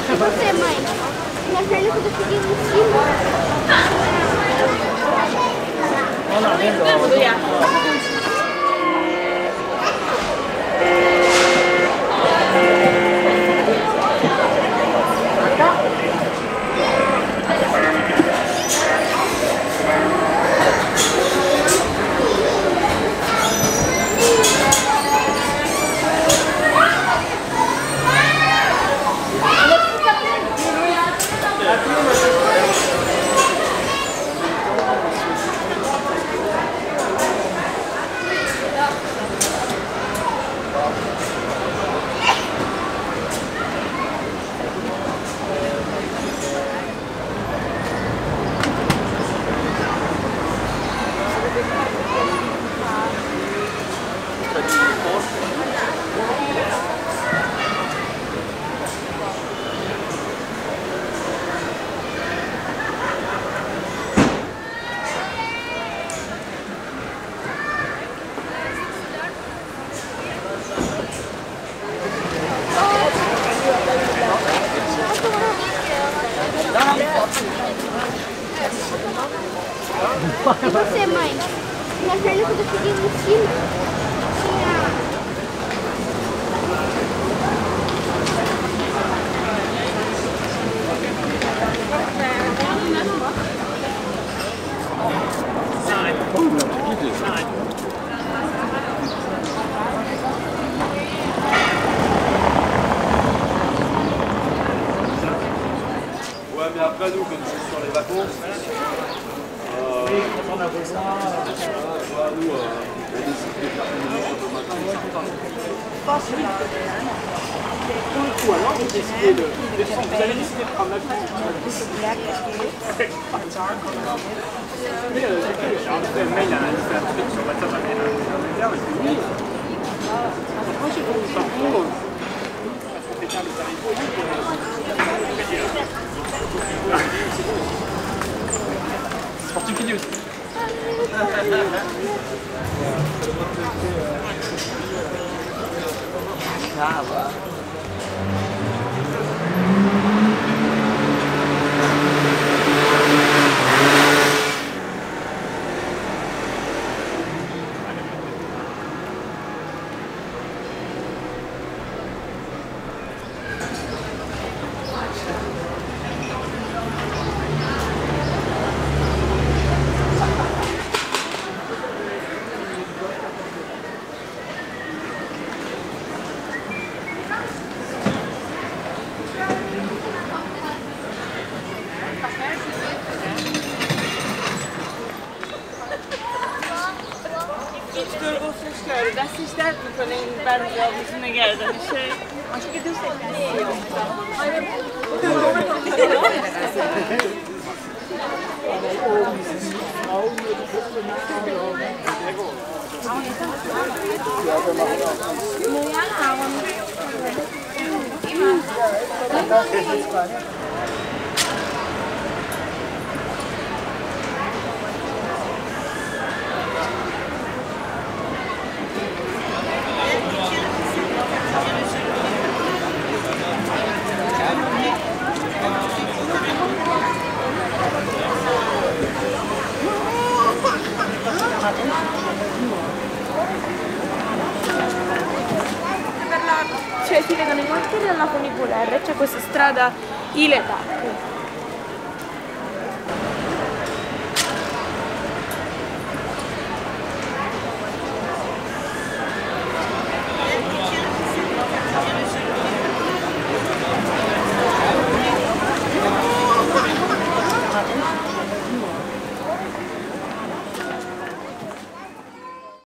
Cos'è mai? Una bella cosa che dico Cos'è mai? Una bella cosa che dico insieme? Mais après nous, comme c'est sur les vacances, on a besoin, nous, on décide de faire une heure le matin, ou alors vous décidez de descendre, vous allez décider de prendre la fête. Mais j'ai envoyé un mail à un truc sur WhatsApp à mes mais moi j'ai compris par contre, parce qu'on fait bien les haricots, c'est particulier aussi. Ah bah. Ders işlerdik öyle ben yüzüne geldi bir şey. Aşk edirsek yani. Aynen. Cioè si vedono i monti della funicolare, c'è questa strada ileale.